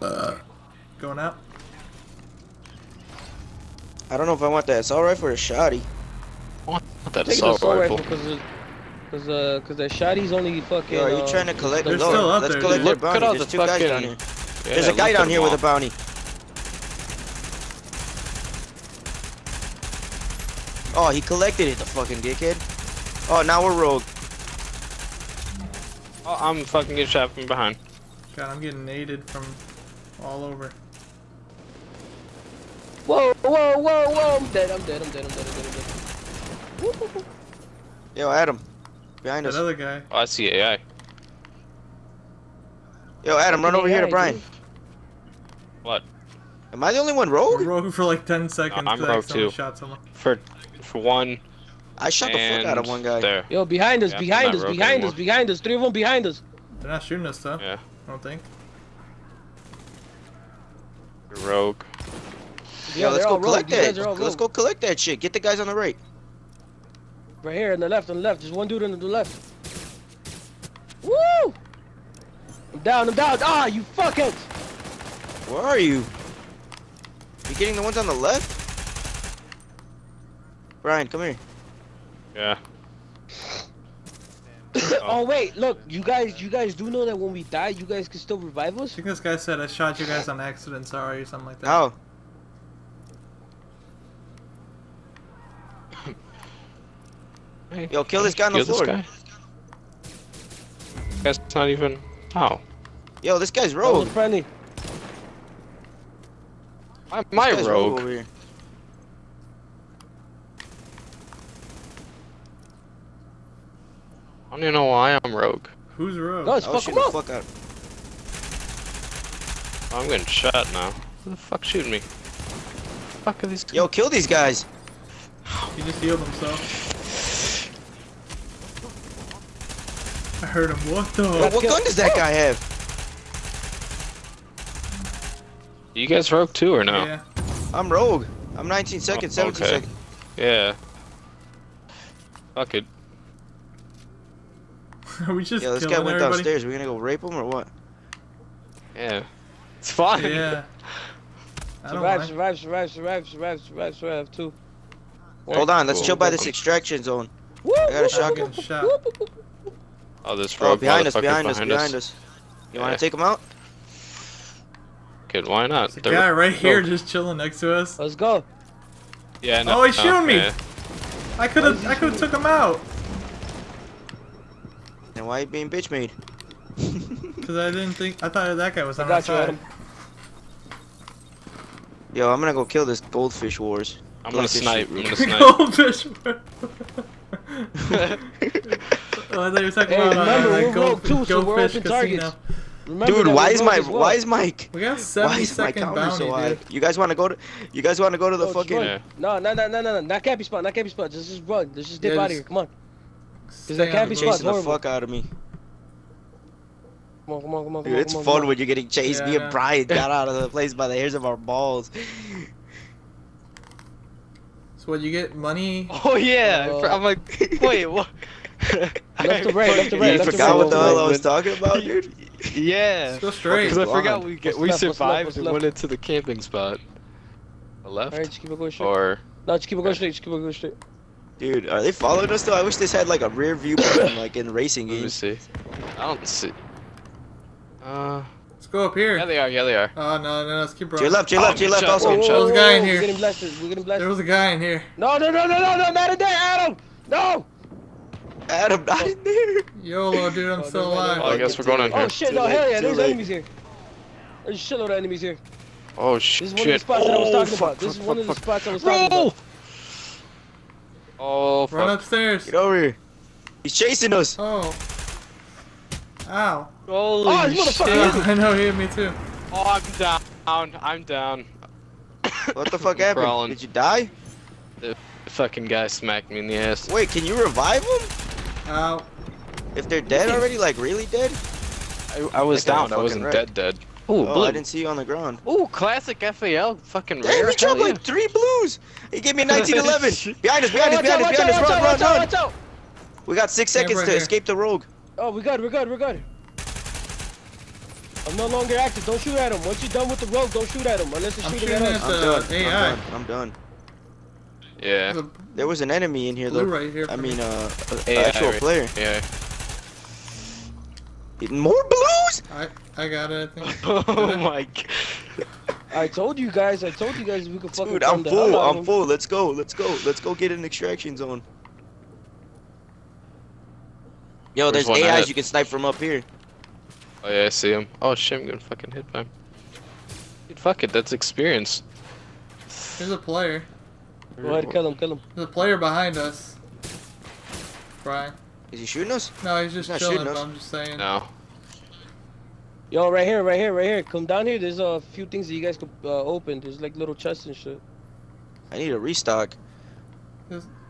Going out? I don't know if I want that assault rifle or a shotty. I want that assault rifle. Because the shotty's only fucking... Yo, are you trying to collect the loot? Let's collect their bounty. There's two guys down here. Yeah, there's a guy down here with a bounty. Oh, he collected it, the fucking dickhead. Oh, now we're rogue. Oh, I'm fucking getting shot from behind. God, I'm getting naded from all over. Whoa, whoa, whoa, whoa! I'm dead, I'm dead, I'm dead, I'm dead, I'm dead, I'm dead. Yo, Adam. Behind us. Another guy. Oh, I see AI. Yo, Adam, run over here to Brian. What? Am I the only one rogue? We're rogue for like 10 seconds. I'm rogue too. Shot someone. For one. I shot the fuck out of one guy. There. Yo, behind us, behind us, behind us, behind us. Three of them behind us. They're not shooting us, though. Yeah. I don't think. You're rogue. Yo, let's go collect that. Let's go collect that shit. Get the guys on the right. Right here, on the left, on the left. There's one dude on the left. Woo! I'm down, I'm down. Ah, you fuckheads! Where are you? You getting the ones on the left? Brian, come here. Yeah. Oh wait, look, you guys do know that when we die, you guys can still revive us? I think this guy said I shot you guys on accident, sorry, or something like that. Oh. Yo, kill this guy on the floor. That's not even... How? Yo, this guy's rogue. Friendly. My rogue. Over here. I don't even know why I'm rogue. Who's rogue? No, it's fuck him up. I'm getting shot now. Who the fuck shooting me? Fuck are these guys? Yo, kill these guys. He just healed himself. I heard him. What the? Yo, what gun does that guy have? You guys rogue too or no? Yeah. I'm rogue. I'm 19 seconds, 17 seconds. Yeah. Fuck it. Are we just killing everybody? Yeah, this guy went downstairs. Are we gonna go rape him or what? Yeah. It's fine. Yeah. Survive too. Hold on. Let's chill by this extraction zone. I got a shotgun. Oh, this rogue behind us. You want to take him out? Kid, why not? The guy right here just chilling next to us. Let's go. Yeah. No, oh, he's shooting me. Yeah. I could have took him out. Then why are you being bitch made? Because I thought that guy was on our side. Yo, I'm gonna go kill this goldfish wars. I'm gonna snipe. Goldfish wars. Oh, I thought you were talking about like goldfish casino. Dude, why is my counter so high? You guys want to go to? You guys want to go to the fucking? Yeah. No, not campy spot, not campy spot. Just run, just dip out of here. Come on. Cause that campy spot's horrible. Chasing the fuck out of me. Come on. Dude, it's fun when you're getting chased. Yeah, me and Brian got out of the place by the hairs of our balls. So what, you get money? Oh yeah, I'm like, wait, what? Left to right. You forgot what the hell I was talking about, dude? Yeah. Because I forgot we survived and went into the camping spot. Left? Alright, just keep it going straight. Or... No, just keep it going straight, Dude, are they following us though? I wish this had like a rear view button like in racing games. Let me see. I don't see. Let's go up here. Yeah, they are. Oh, no, let's keep rolling. To your left also. There was a guy in here. There was a guy in here. No, not in there, Adam! No! Adam, not in there! YOLO, dude, I'm still alive. Oh, I guess we're going in here. Oh, shit, no, hell yeah, there's enemies here. There's a shitload of enemies here. Oh, shit. This is one of the spots that I was talking about. Oh, fuck. Run upstairs. Get over here. He's chasing us. Oh. Ow. Holy shit. I know, he hit me too. Oh, I'm down. What the fuck happened? Crawling. Did you die? The fucking guy smacked me in the ass. Wait, can you revive them? Ow. If they're dead already, like really dead? I was down. I wasn't dead. Ooh, oh, blue. I didn't see you on the ground. Ooh, classic FAL. Fucking rare. Damn, he dropped like 3 blues. He gave me 1911. Behind us. Run. We got 6 seconds to escape the rogue. Oh, we're good. I'm no longer active. Don't shoot at him. Once you're done with the rope, don't shoot at him. Unless it's shooting at us. I'm done. Yeah. There was an enemy in here though. Right here. I mean, actual player. Yeah. More blues? I got it. I think. Oh my god. I told you guys we could fucking. Dude, I'm full. I'm full. Let's go. Let's go. Let's go get an extraction zone. Yo, there's AIs you can snipe from up here. Oh yeah, I see him. Oh shit, I'm gonna fucking hit him. Dude, fuck it, that's experience. There's a player. Go ahead, kill him. There's a player behind us. Brian. Is he shooting us? No, he's just chilling, but I'm just saying. No. Yo, right here. Come down here, there's a few things that you guys could open. There's like little chests and shit. I need a restock.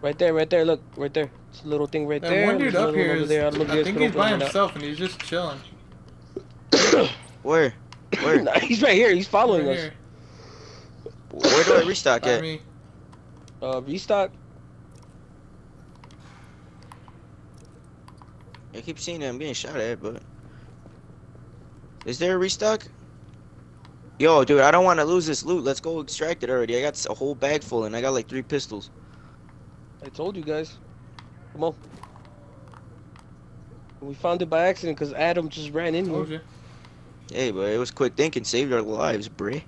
Right there, look, right there. It's a little thing right there. One dude up here is, I think he's by himself and he's just chilling. Where? Nah, he's right here, he's following us. Where do I restock at? Me. Restock. I keep seeing that I'm getting shot at, but... Is there a restock? Yo, dude, I don't want to lose this loot. Let's go extract it already. I got a whole bag full and I got like 3 pistols. I told you guys. Come on. We found it by accident because Adam just ran in here. Hey, but it was quick thinking. Saved our lives, bruh.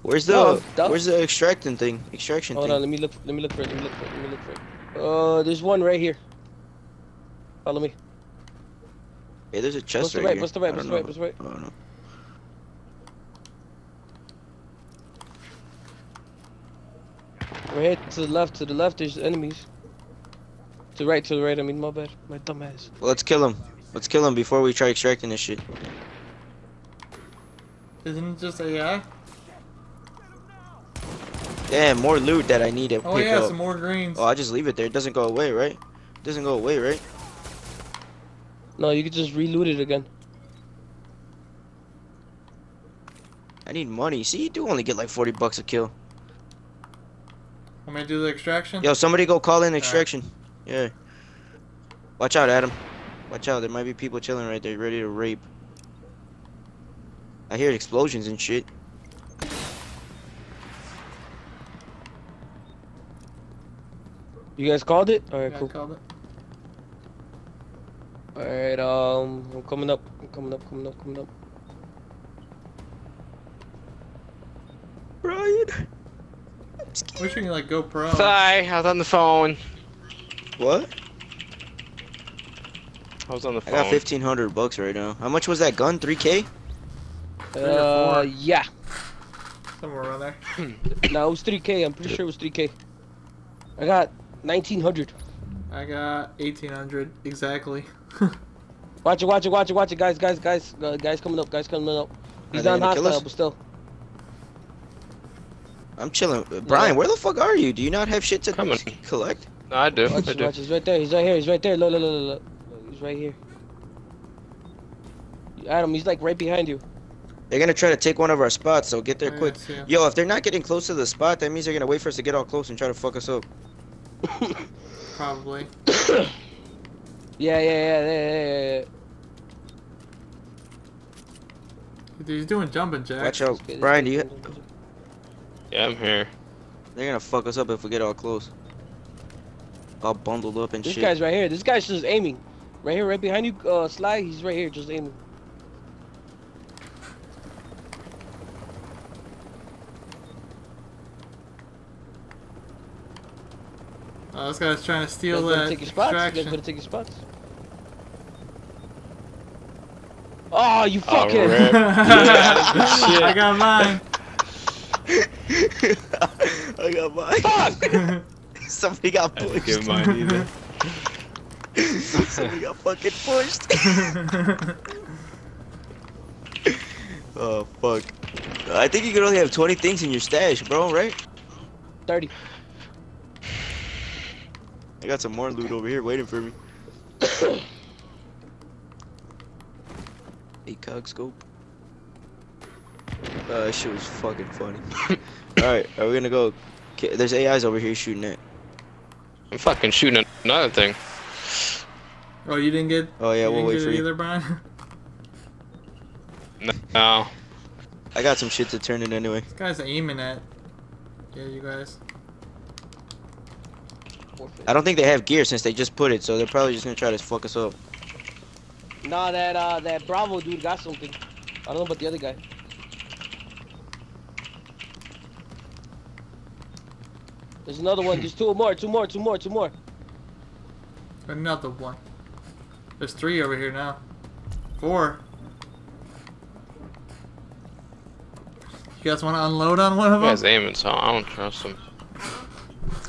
Where's the extracting thing? Hold on, let me look for it. There's one right here. Follow me. Hey, there's a chest right here. What's the right? Oh no. Right here, to the left, there's enemies. To the right, I mean, my bad. My dumb ass. Well, let's kill him. Let's kill him before we try extracting this shit. Isn't it just AI? Damn, more loot that I need to pick up. Oh yeah, some more greens. Oh, I'll just leave it there. It doesn't go away, right? No, you can just reloot it again. I need money. See, you do only get like 40 bucks a kill. I'm gonna do the extraction. Yo, somebody go call in extraction. Yeah. Watch out, Adam. Watch out. There might be people chilling right there, ready to rape. I hear explosions and shit. You guys called it? Alright, yeah, cool. I called it. Alright, I'm coming up. Brian! I'm scared. Wish we could, like, go pro. Sorry, I was on the phone. What? I was on the phone. I got 1,500 bucks right now. How much was that gun? 3K? 3 or 4? Yeah. Somewhere around there. No, it was 3K. I'm pretty sure it was 3K. I got 1,900. I got 1,800 exactly. Watch it, guys. Guys coming up. He's not hostile, but still. I'm chilling. Brian, where the fuck are you? Do you not have shit to collect? No, I do. Watch, I do. Watch. He's right there. Look. He's right here. Adam, he's like right behind you. They're gonna try to take one of our spots, so get there quick. Yeah. Yo, if they're not getting close to the spot, that means they're gonna wait for us to get all close and try to fuck us up. Probably. Yeah. Dude, he's doing jumping jacks. Watch out, Brian. Do you? Yeah, I'm here. They're gonna fuck us up if we get all close. All bundled up and shit. This guy's right here. This guy's just aiming. Right here, right behind you, Sly. He's right here, just aiming. Oh, this guy's trying to steal that extraction. He's gonna take your spots. Oh, you fucking! Oh, yeah. I got mine. Fuck! Somebody got pushed. Give mine either. Somebody got fucking pushed. Oh fuck! I think you can only have 20 things in your stash, bro. Right? 30. I got some more loot over here waiting for me. Hey, cog scope. That shit was fucking funny. Alright, are we gonna go? There's AIs over here shooting it. I'm fucking shooting another thing. Oh, you didn't get it either, Brian? No. I got some shit to turn in anyway. These guys are aiming at. Yeah, you guys. I don't think they have gear since they just put it, so they're probably just gonna try to fuck us up. Nah, that Bravo dude got something. I don't know about the other guy. There's another one. There's two more. Another one. There's three over here now. Four. You guys want to unload on one of them? He's aiming, so I don't trust him.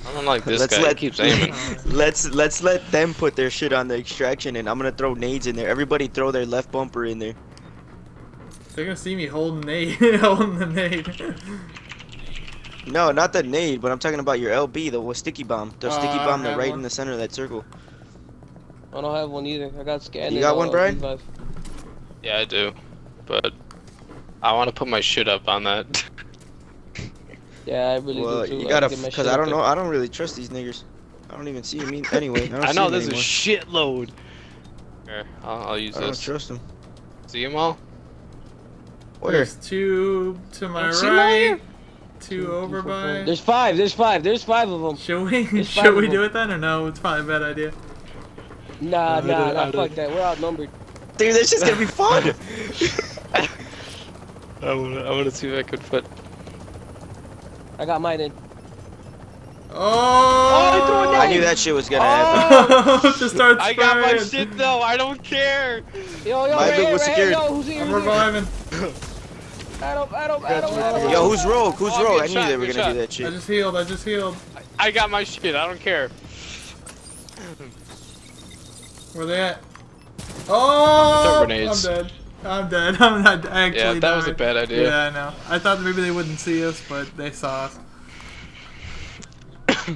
I don't like this guy. He keeps aiming. Let's let them put their shit on the extraction, and I'm gonna throw nades in there. Everybody throw their left bumper in there. They're gonna see me holding nade, holding the nade. No, not the nade, but I'm talking about your LB, the sticky bomb. The sticky bomb that's right in the center of that circle. I don't have one either. I got scanned. You got one, Brian? V5. Yeah, I do. But I want to put my shit up on that. Yeah, I really do too. You gotta, because I don't know. I don't really trust these niggers. I don't even see them anyway. I know there's a shitload. Here, I'll use this. I don't trust them. See them all? Where? There's two to my right. Two over by. There's five of them. Should we do it then or no? It's probably a bad idea. Nah, fuck that. We're outnumbered. Dude, this is gonna be fun. I wanna see if I could put. I got mine in. Oh! I knew that shit was gonna happen. I got my shit though. I don't care. Yo, my big was scared. I'm reviving. I don't. Yo, who's rogue? Who's rogue? I knew they were gonna do that shit. I just healed. I got my shit. I don't care. Where they at? Oh! I'm dead. I'm not actually. Yeah, that was a bad idea. Yeah, I know. I thought maybe they wouldn't see us, but they saw us.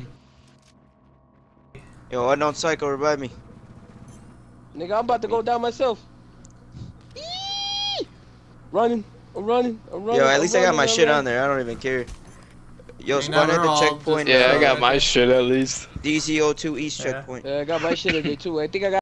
Yo, I don't psycho revive me. Nigga, I'm about to go down myself. Eee! I'm running. Yo, at least I got my shit on there. I don't even care. Yo, spawn at the checkpoint. Yeah, I got my shit at least. DZ02 East checkpoint. Yeah, I got my shit at there too. I think I got.